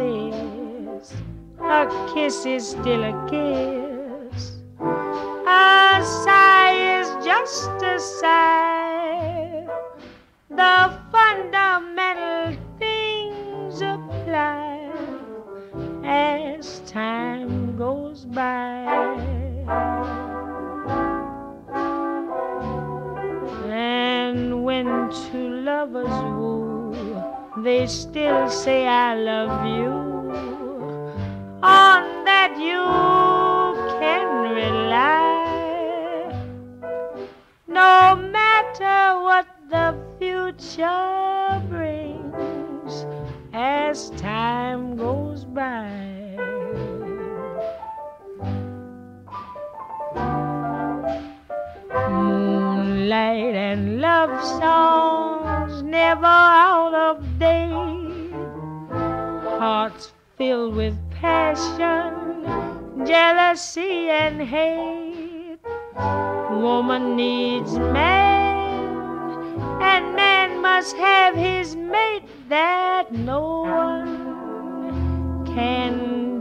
this, a kiss is still a kiss, a sigh is just a sigh, the fundamental things apply as time goes by. And when two lovers woo, they still say I love you. On that you can rely, no matter what the future brings as time goes by. Moonlight and love songs never out of date, hearts filled with passion, jealousy and hate. Woman needs man, and man must have his mate that no one can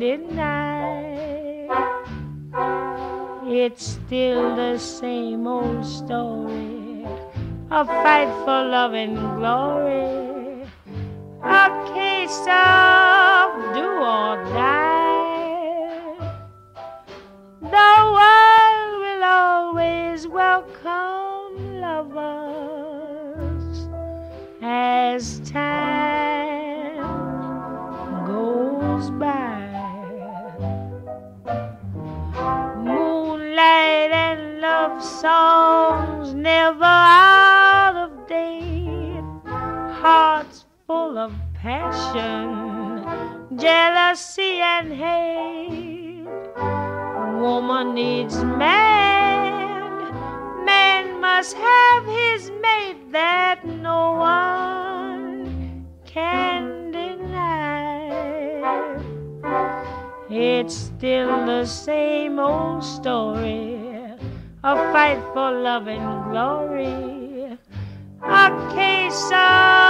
deny. It's still the same old story, a fight for love and glory, a case of do or die. The world will always welcome lovers as time goes by. Moonlight and love songs never out of date, hearts full of passion, jealousy and hate. Woman needs man, man must have his mate that no one can deny. It's still the same old story, a fight for love and glory, a case of